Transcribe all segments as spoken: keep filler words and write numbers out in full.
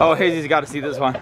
Oh, Hazy's got to see this one.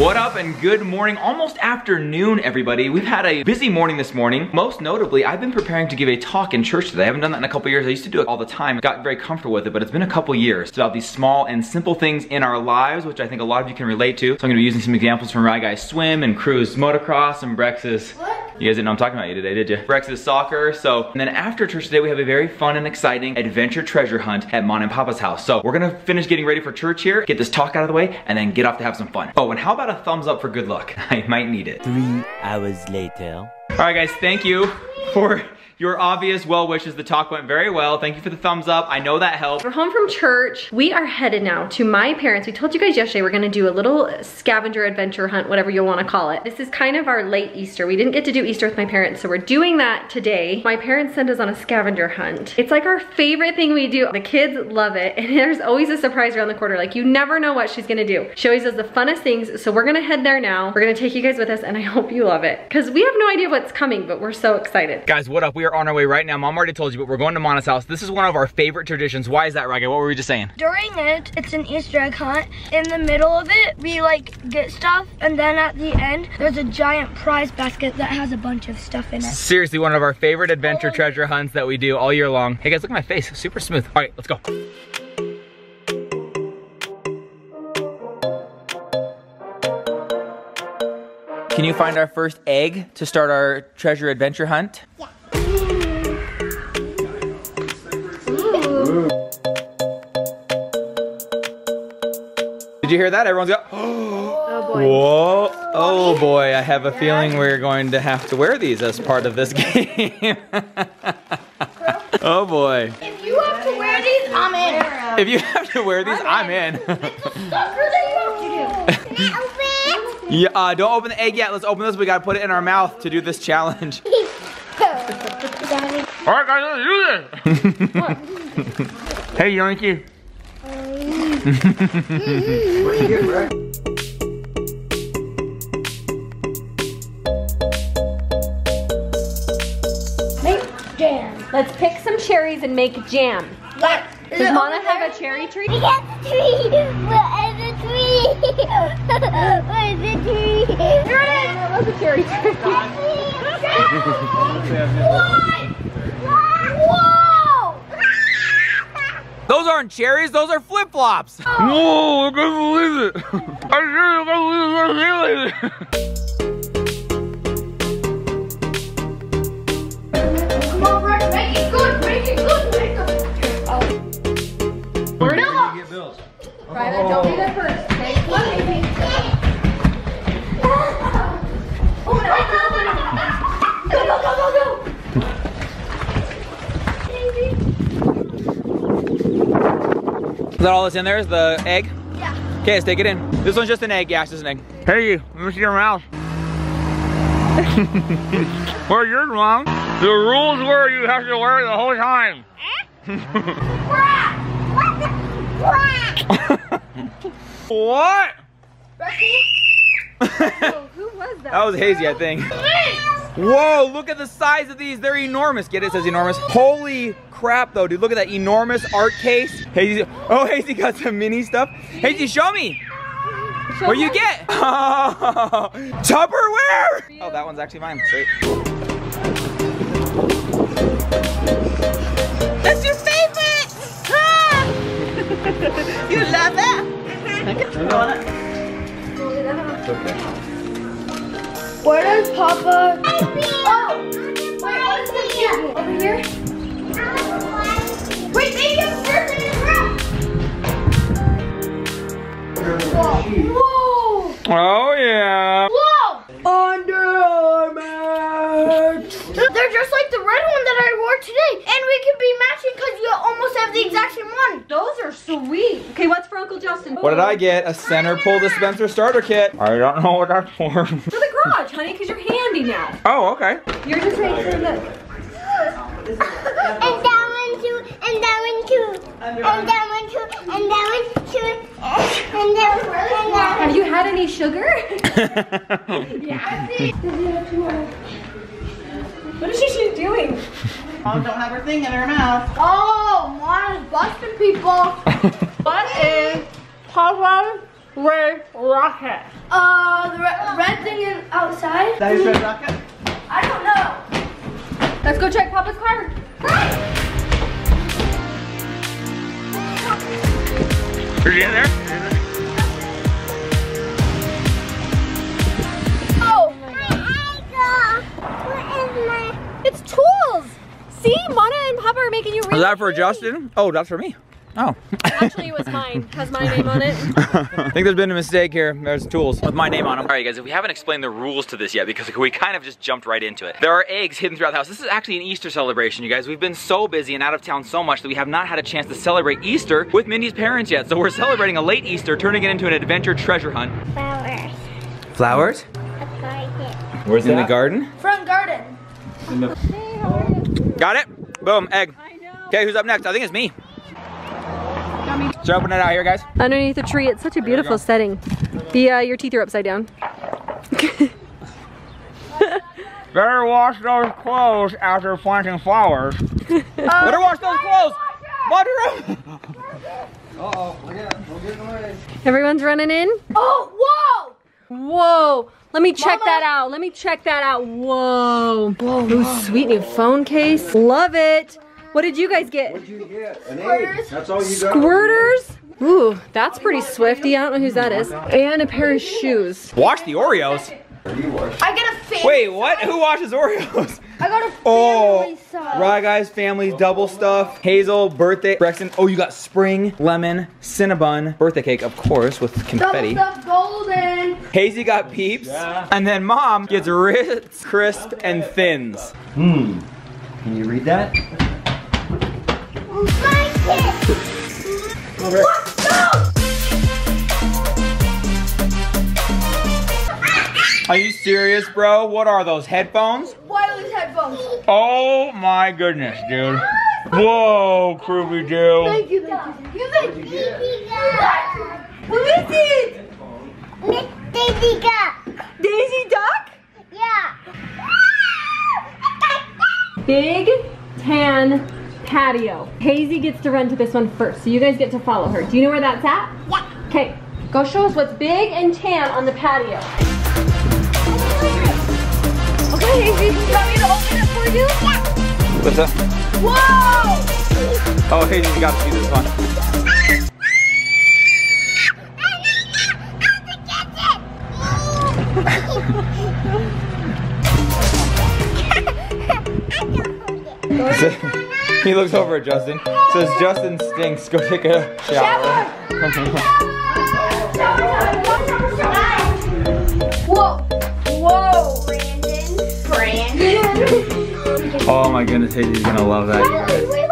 What up and good morning, almost afternoon everybody. We've had a busy morning this morning. Most notably, I've been preparing to give a talk in church today. I haven't done that in a couple years. I used to do it all the time. Got very comfortable with it, but it's been a couple years. It's about these small and simple things in our lives, which I think a lot of you can relate to. So I'm gonna be using some examples from Rye Guy's swim and Crew's motocross and Brex's. You guys didn't know I'm talking about you today, did you? Brex's soccer, so. And then after church today, we have a very fun and exciting adventure treasure hunt at Mona and Papa's house. So we're gonna finish getting ready for church here, get this talk out of the way, and then get off to have some fun. Oh, and how about a thumbs up for good luck? I might need it. Three hours later. All right, guys, thank you for your obvious well wishes. The talk went very well. Thank you for the thumbs up. I know that helped. We're home from church. We are headed now to my parents. We told you guys yesterday we're gonna do a little scavenger adventure hunt, whatever you wanna call it. This is kind of our late Easter. We didn't get to do Easter with my parents, so we're doing that today. My parents sent us on a scavenger hunt. It's like our favorite thing we do. The kids love it, and there's always a surprise around the corner. Like, you never know what she's gonna do. She always does the funnest things, so we're gonna head there now. We're gonna take you guys with us, and I hope you love it. Because we have no idea what's coming, but we're so excited. Guys, what up? We are on our way right now. Mom already told you, but we're going to Mona's house. This is one of our favorite traditions. Why is that, Rye Guy? What were we just saying? During it, it's an Easter egg hunt. In the middle of it, we like get stuff, and then at the end, there's a giant prize basket that has a bunch of stuff in it. Seriously, one of our favorite adventure treasure hunts that we do all year long. Hey guys, look at my face. Super smooth. All right, let's go. Can you find our first egg to start our treasure adventure hunt? Yeah. Did you hear that? Everyone's got, oh boy. Whoa, oh boy, I have a feeling we're going to have to wear these as part of this game. Oh boy. If you have to wear these, I'm in. If you have to wear these, I'm in. It's a sucker that you have to do. Can I open it? Yeah, uh, don't open the egg yet. Let's open this. We gotta put it in our mouth to do this challenge. All right, guys, let's do this. Hey, Yankee. Make jam. Let's pick some cherries and make jam. Let's. Does Mona have a cherry tree? We got the tree. What is the tree? What is the tree? There it is. That was a cherry tree. What? What? Those aren't cherries, those are flip-flops. Oh. Whoa, I can't believe it. I really can't believe it. Come on, Brad, make it good, make it good, make it good. Oh. Bill up. Get bills. Private, oh. Don't be there first. Take it, baby. Oh, no, no, no, no, no, no. Is that all that's in there? Is the egg? Yeah. Okay, let's take it in. This one's just an egg. Yeah, it's just an egg. Hey, you. Let me see your mouth. Where's yours, Mom? The rules were you have to wear it the whole time. What? Becky? Oh, who was that? That was Hazy, I think. Whoa, look at the size of these. They're enormous. Get it? It says enormous. Holy crap, though, dude. Look at that enormous art case. Hazy, oh, Hazy got some mini stuff. Hazy, show me. Show what do you get? Oh, Tupperware. Oh, that one's actually mine. Sweet. That's your favorite. Ah. You love that? Mm-hmm. Where does Papa? Oh! Where is the table? Over here? Wait, they just burst in his room! Whoa! Oh yeah! Whoa! Under Armour! They're just like the red one that I wore today! And we can be matching because you almost have the exact same one! Those are sweet! Okay, what's for Uncle Justin? What did I get? A center pull dispenser starter kit! I don't know what that's for. For the garage, honey, because you're handy now. Oh, okay. You're just making sure that... And that one too, and that one too, and that one too, and that one too, and that one, and that one. Have you had any sugar? Yeah. Did you have two more? Mom don't have her thing in her mouth. Oh, Mom is busting people. What is Papa's red rocket? Uh, the re red thing is outside. That is red rocket? I don't know. Let's go check Papa's car. Are you in there? Oh, what is it's tools. See, Mona and Papa are making you read. Is that for Justin? Oh, that's for me. Oh. Actually, it was mine. Has my name on it. I think there's been a mistake here. There's tools with my name on them. All right, guys, if we haven't explained the rules to this yet, because we kind of just jumped right into it. There are eggs hidden throughout the house. This is actually an Easter celebration, you guys. We've been so busy and out of town so much that we have not had a chance to celebrate Easter with Mindy's parents yet. So we're celebrating a late Easter, turning it into an adventure treasure hunt. Flowers. Flowers? A garden. Where's in the garden? Front garden. In the Got it? Boom, egg. I know. Okay, who's up next? I think it's me. So open it out here, guys. Underneath the tree, it's such a beautiful setting. The uh, your teeth are upside down. Better wash those clothes after planting flowers. uh, Better wash those clothes. Water them. Uh oh, yeah, we're getting away. Everyone's running in. Oh, whoa! Whoa! Let me check Mama. that out. Let me check that out. Whoa! Whoa! Whoa. Sweet new phone case. Love it. What did you guys get? What did you get? An egg. That's all you got. Squirters? Ooh, that's pretty swifty. I don't know who that is. And a pair of shoes. Wash the Oreos? I get a family Wait, what? Size. Who washes Oreos? I got a family oh, size. Rye Guy's family double stuff. Hazel, birthday, Brexton. Oh, you got spring, lemon, Cinnabon, birthday cake, of course, with confetti. Double stuff golden. Hazy got Peeps. Yeah. And then Mom gets Ritz, Crisp, and Thins. Hmm. Can you read that? Over. Let's go! Are you serious, bro? What are those, headphones? Wireless headphones. Oh my goodness, dude. Whoa, Kirby-Doo. Thank you, thank you. You like baby duck. What is it? Daisy duck. Daisy duck? Yeah. Big tan patio. Hazy gets to run to this one first, so you guys get to follow her. Do you know where that's at? Yeah. Okay, go show us what's big and tan on the patio. Okay, Hazy, do you want me to open it for you? Yeah. What's up? Whoa! Oh, Hazy, you got to do this one. I the kitchen. He looks over at Justin. Says, Justin stinks. Go take a shower. Shower. Shower, shower, shower. Whoa. Whoa. Brandon. Brandon. Oh my goodness, Hazy's gonna love that. Riley, wait,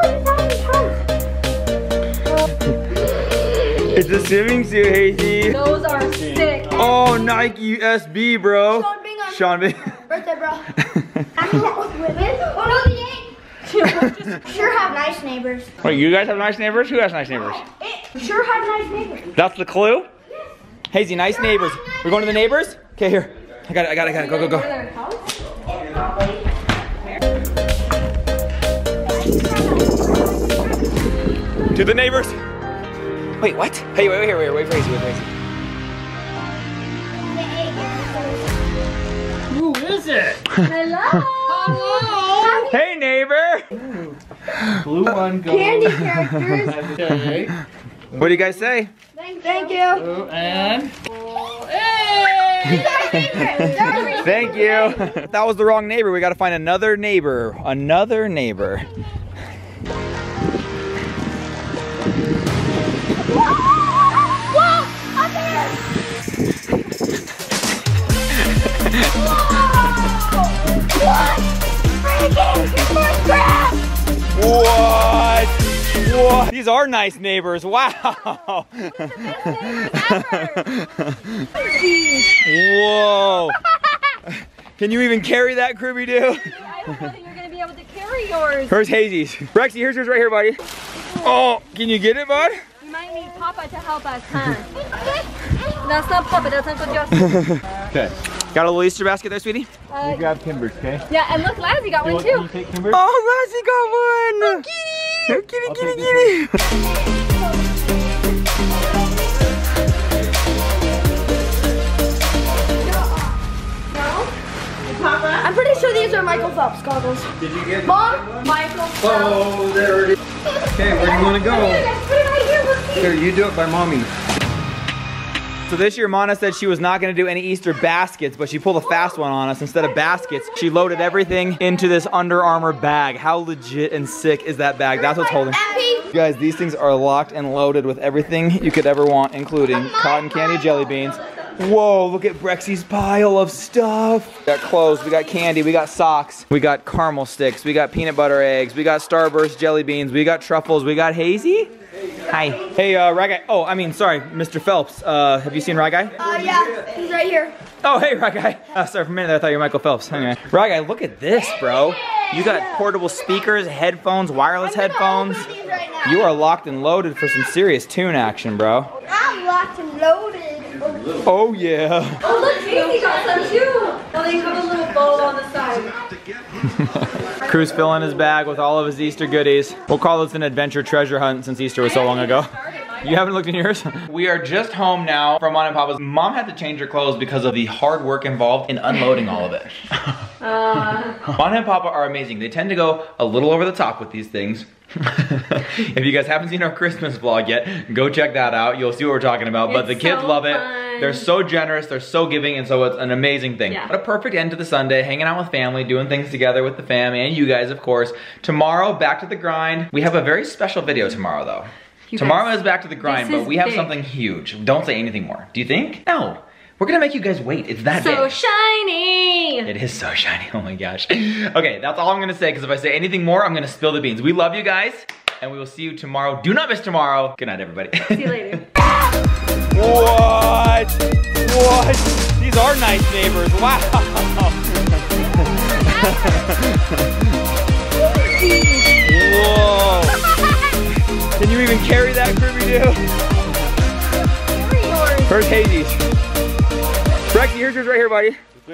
wait, wait, wait. It's a swimming suit, Hazy. Those are sick. Oh, Nike S B, bro. Sean Bingham. Birthday, bro. I'm not with women. Oh, no, the sure have nice neighbors. Wait, you guys have nice neighbors? Who has nice neighbors? It sure have nice neighbors. That's the clue? Yes. Hazy, nice sure neighbors. Nice We're going to the neighbors? Okay, here. I got it, I got it, I got it. Go, go, go. To the neighbors. Wait, what? Hey, wait, wait, wait, wait, wait for Hazy, wait for Hazy. Who is it? Hello. Hello. Hey, neighbor. Blue one goes. Candy characters. What do you guys say? Thank you. Thank you. Oh, and oh, hey. Thank you. That was the wrong neighbor. We got to find another neighbor. Another neighbor. What? Freaking crap! What? What? These are nice neighbors. Wow. These are the best neighbors ever. Whoa. Can you even carry that, Kirby-Doo? I don't know that you're going to be able to carry yours. Here's Hazy's. Rexy, here's yours right here, buddy. Oh, can you get it, bud? You might need Papa to help us, huh? That's not Papa. That's Uncle Josh. Okay. Got a little Easter basket there, sweetie? Uh, you grab Kimber's, okay? Yeah, and look, Lazzy got you one too. Take oh, Lazzy got one! Oh, kitty! Oh, kitty, kitty, kitty! I'm pretty sure these are Michael Phelps goggles. Did you get Mom? One? Michael Phelps. Oh, there it is. Okay, where do you want to go? Here, you do it by Mommy. So this year, Mona said she was not going to do any Easter baskets, but she pulled a fast one on us. Instead of baskets, she loaded everything into this Under Armour bag. How legit and sick is that bag? That's what's holding. You guys, these things are locked and loaded with everything you could ever want, including cotton candy, jelly beans. Whoa, look at Brexy's pile of stuff. We got clothes, we got candy, we got socks, we got caramel sticks, we got peanut butter eggs, we got Starburst jelly beans, we got truffles, we got Hazy. Hi. Hey, uh, Rye Guy. Oh, I mean, sorry, Mister Phelps. Uh, have you seen Rye Guy? Uh, yeah, he's right here. Oh, hey, Rye Guy. Uh, sorry, for a minute there, I thought you were Michael Phelps. Anyway. Rye Guy, look at this, bro. You got portable speakers, headphones, wireless headphones. You are locked and loaded for some serious tune action, bro. I'm locked and loaded. Oh yeah. Oh look, Hazy got some too. Oh, they have a little bowl on the side. Crew's filling his bag with all of his Easter goodies. We'll call this an adventure treasure hunt since Easter was so long ago. You haven't looked in yours? We are just home now from Mom and Papa's. Mom had to change her clothes because of the hard work involved in unloading all of it. uh. Mom and Papa are amazing. They tend to go a little over the top with these things. If you guys haven't seen our Christmas vlog yet, go check that out. You'll see what we're talking about. But it's the kids so love it. Fun. They're so generous. They're so giving. And so it's an amazing thing. Yeah. What a perfect end to the Sunday. Hanging out with family, doing things together with the fam and you guys, of course. Tomorrow, back to the grind. We have a very special video tomorrow, though. You tomorrow guys, is back to the grind, but we have big. something huge. Don't say anything more. Do you think? No. We're gonna make you guys wait. It's that so big. So shiny. It is so shiny. Oh my gosh. Okay, that's all I'm gonna say, because if I say anything more, I'm gonna spill the beans. We love you guys, and we will see you tomorrow. Do not miss tomorrow. Good night, everybody. See you later. What? What? These are nice neighbors. Wow. Whoa. Can you even carry that Kirby-Doo? Where's Hazy's? Rexy, here's yours right here, buddy.